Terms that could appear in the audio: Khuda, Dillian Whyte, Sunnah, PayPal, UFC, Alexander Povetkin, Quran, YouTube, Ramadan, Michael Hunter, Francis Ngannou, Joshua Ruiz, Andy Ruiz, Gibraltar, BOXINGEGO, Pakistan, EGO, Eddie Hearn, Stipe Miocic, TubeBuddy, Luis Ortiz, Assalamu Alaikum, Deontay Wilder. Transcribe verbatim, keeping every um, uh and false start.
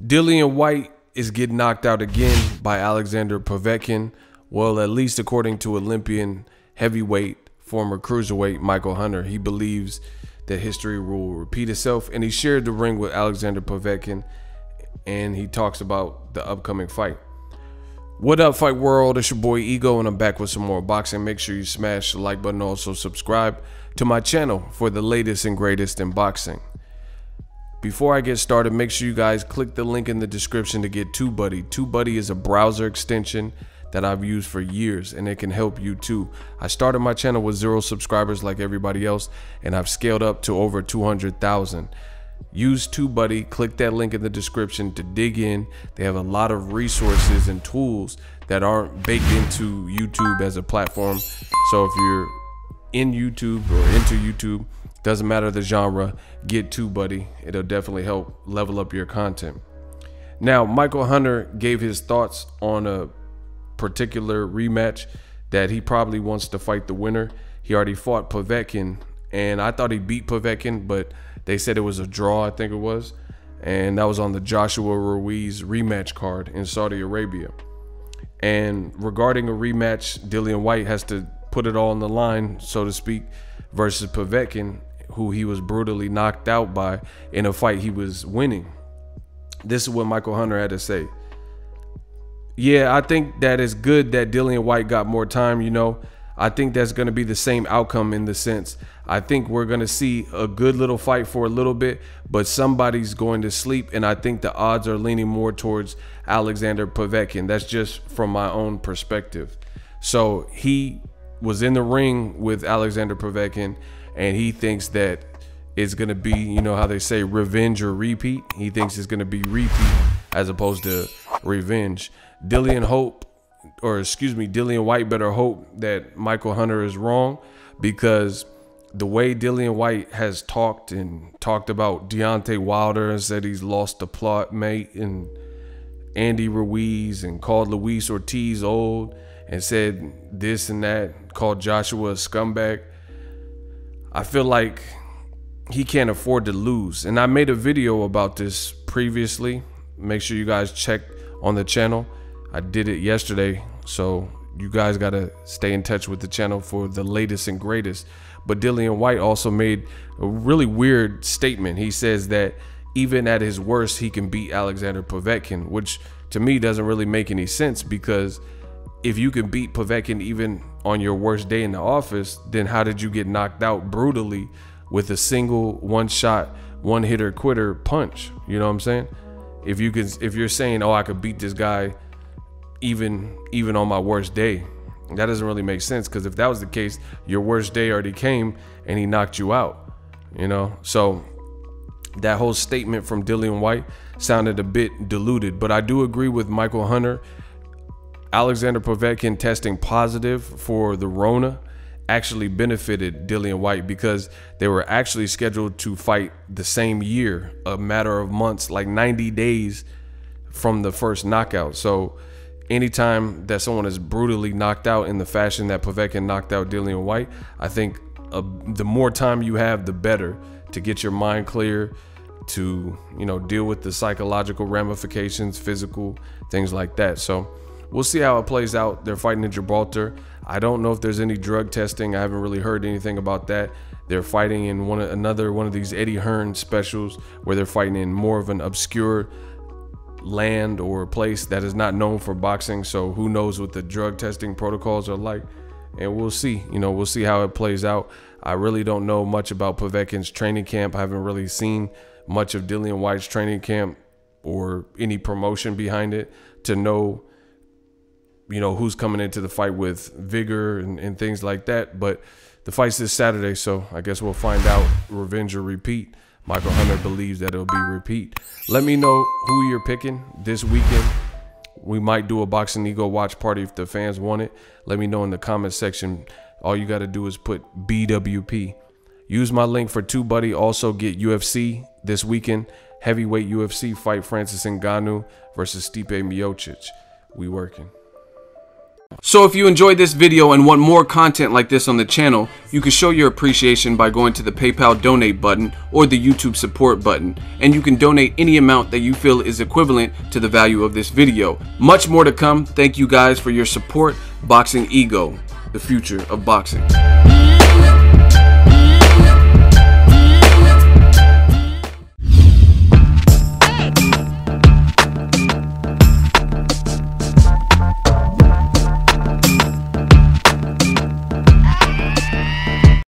Dillian Whyte is getting knocked out again by Alexander Povetkin. Well, at least according to Olympian heavyweight, former cruiserweight Michael Hunter, he believes that history will repeat itself. And he shared the ring with Alexander Povetkin, and he talks about the upcoming fight. What up, fight world? It's your boy Ego, and I'm back with some more boxing. Make sure you smash the like button. Also subscribe to my channel for the latest and greatest in boxing. Before I get started, make sure you guys click the link in the description to get TubeBuddy. TubeBuddy is a browser extension that I've used for years, and it can help you too. I started my channel with zero subscribers like everybody else, and I've scaled up to over two hundred thousand. Use TubeBuddy. Click that link in the description to dig in. They have a lot of resources and tools that aren't baked into YouTube as a platform. So if you're in YouTube or into YouTube, doesn't matter the genre, get TubeBuddy. It'll definitely help level up your content. Now, Michael Hunter gave his thoughts on a particular rematch that he probably wants to fight the winner. He already fought Povetkin, and I thought he beat Povetkin, but they said it was a draw, I think it was. And that was on the Joshua Ruiz rematch card in Saudi Arabia. And regarding a rematch, Dillian Whyte has to put it all on the line, so to speak, versus Povetkin, who he was brutally knocked out by in a fight he was winning. This is what Michael Hunter had to say. Yeah, I think that it's good that Dillian Whyte got more time, you know. I think that's going to be the same outcome in the sense. I think we're going to see a good little fight for a little bit, but somebody's going to sleep. And I think the odds are leaning more towards Alexander Povetkin. That's just from my own perspective. So he was in the ring with Alexander Povetkin, and he thinks that it's going to be, you know how they say, revenge or repeat. He thinks it's going to be repeat as opposed to revenge. Dillian hope. Or excuse me, Dillian Whyte better hope that Michael Hunter is wrong, because the way Dillian Whyte has talked and talked about Deontay Wilder and said he's lost the plot, mate, and Andy Ruiz, and called Luis Ortiz old and said this and that, called Joshua a scumbag. I feel like he can't afford to lose. And I made a video about this previously. Make sure you guys check on the channel. I did it yesterday, so you guys got to stay in touch with the channel for the latest and greatest. But Dillian Whyte also made a really weird statement. He says that even at his worst, he can beat Alexander Povetkin, which to me doesn't really make any sense, because if you can beat Povetkin even on your worst day in the office, then how did you get knocked out brutally with a single one shot, one hitter quitter punch? You know what I'm saying? If you can, if you're saying, oh, I could beat this guy even even on my worst day, that doesn't really make sense, because if that was the case, your worst day already came and he knocked you out, you know. So that whole statement from Dillian Whyte sounded a bit diluted, but I do agree with Michael Hunter. Alexander Povetkin testing positive for the Rona actually benefited Dillian Whyte, because they were actually scheduled to fight the same year, a matter of months, like ninety days from the first knockout. So anytime that someone is brutally knocked out in the fashion that Povetkin knocked out Dillian Whyte, I think uh, the more time you have, the better, to get your mind clear, to, you know, deal with the psychological ramifications, physical, things like that. So we'll see how it plays out. They're fighting in Gibraltar. I don't know if there's any drug testing. I haven't really heard anything about that. They're fighting in one another one of these Eddie Hearn specials, where they're fighting in more of an obscure land or a place that is not known for boxing, so who knows what the drug testing protocols are like. And we'll see, you know, we'll see how it plays out. I really don't know much about Povetkin's training camp. I haven't really seen much of Dillian Whyte's training camp or any promotion behind it to know, you know, who's coming into the fight with vigor and, and things like that. But the fight's this Saturday, so I guess we'll find out. Revenge or repeat. Michael Hunter believes that it'll be repeat. Let me know who you're picking this weekend. We might do a Boxing Ego watch party if the fans want it. Let me know in the comment section. All you got to do is put B W P. Use my link for TubeBuddy. Also get U F C this weekend. Heavyweight U F C fight, Francis Ngannou versus Stipe Miocic. We working. So if you enjoyed this video and want more content like this on the channel, you can show your appreciation by going to the PayPal donate button or the YouTube support button, and you can donate any amount that you feel is equivalent to the value of this video. Much more to come. Thank you guys for your support. Boxing Ego, the future of boxing.